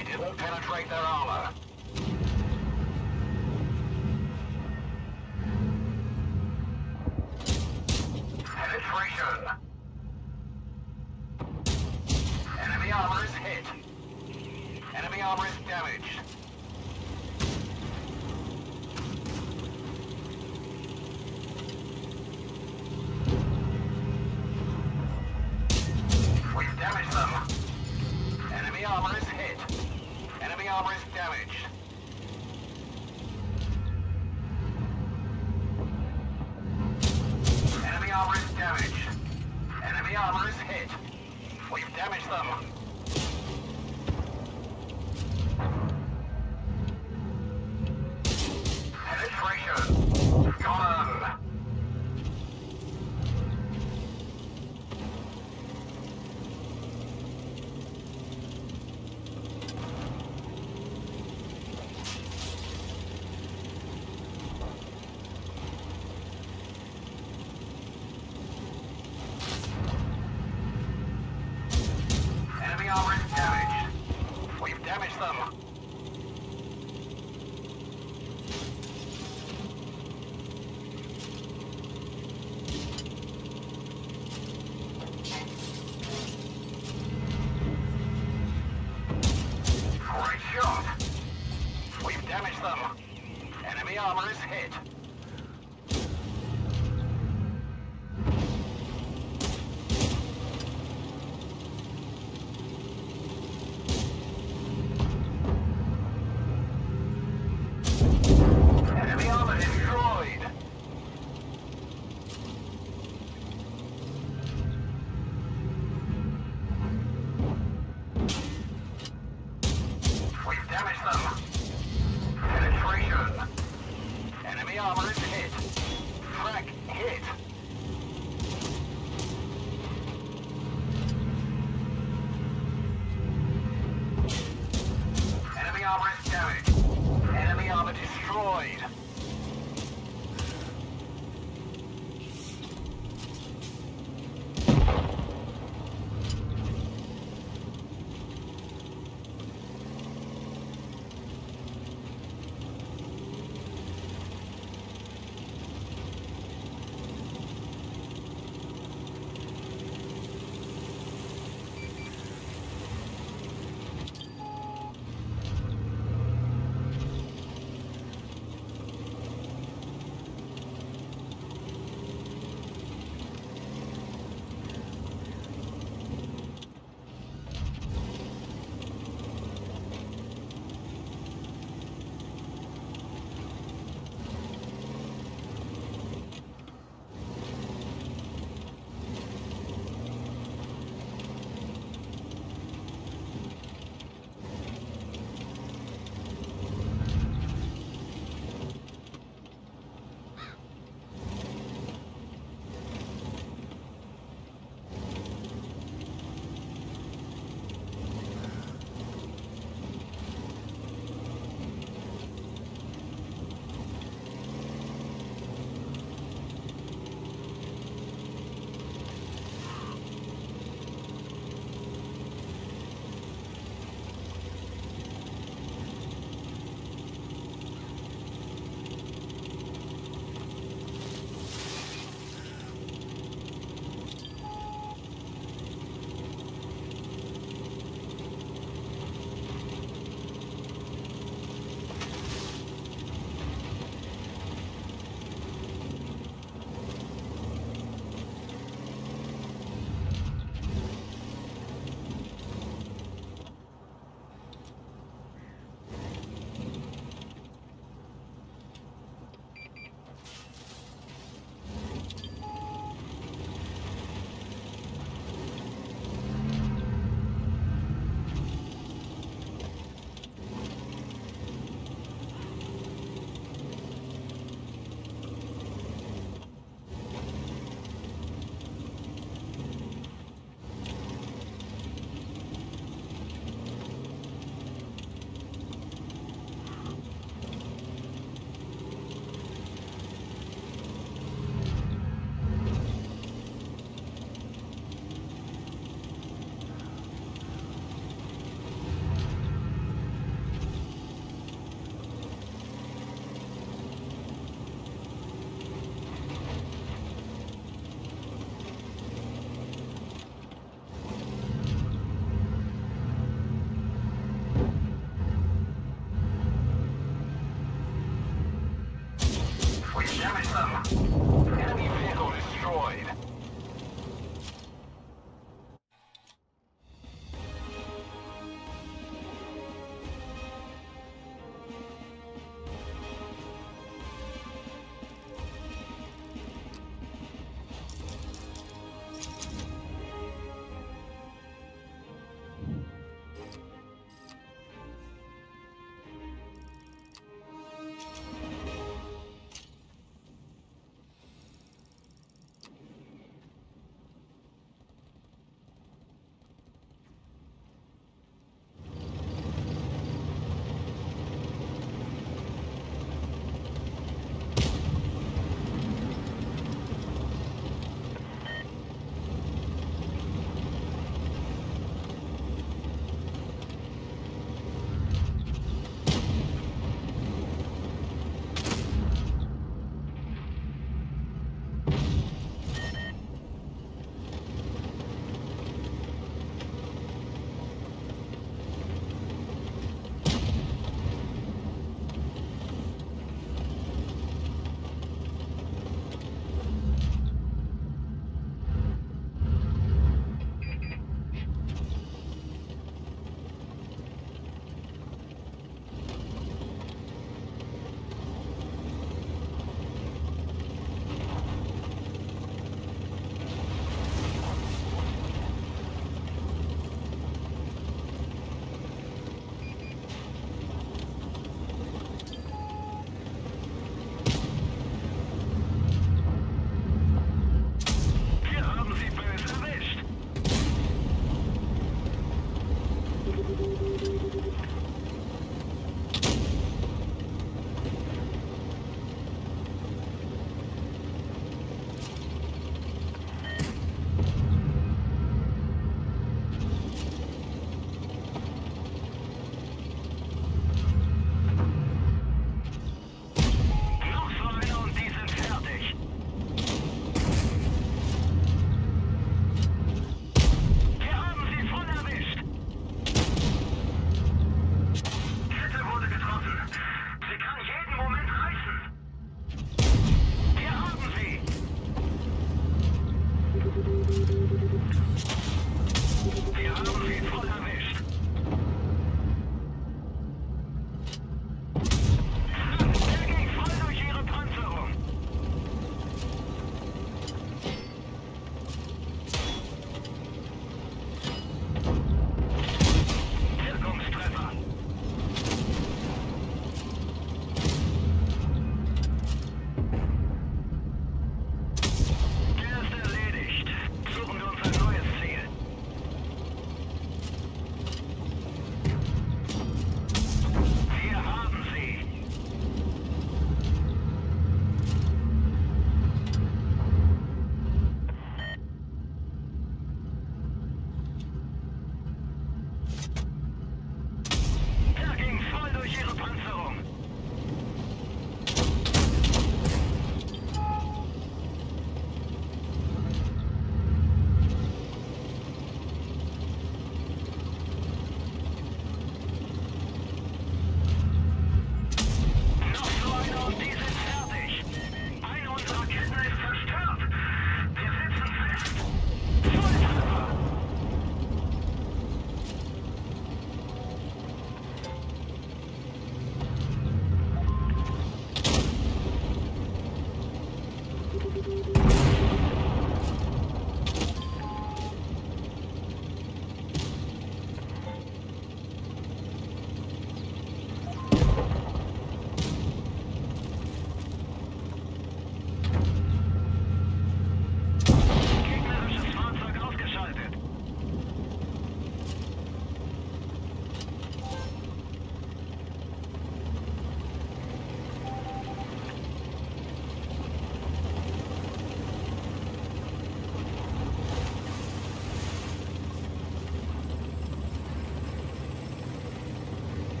We didn't penetrate their armor. Penetration. Enemy armor is hit. Enemy armor is damaged. We've damaged them. Enemy armor is hit. Enemy armor is damaged. Enemy armor is damaged. Enemy armor is hit. We've damaged them. Damage them. Penetration. Enemy armor. Panzerung.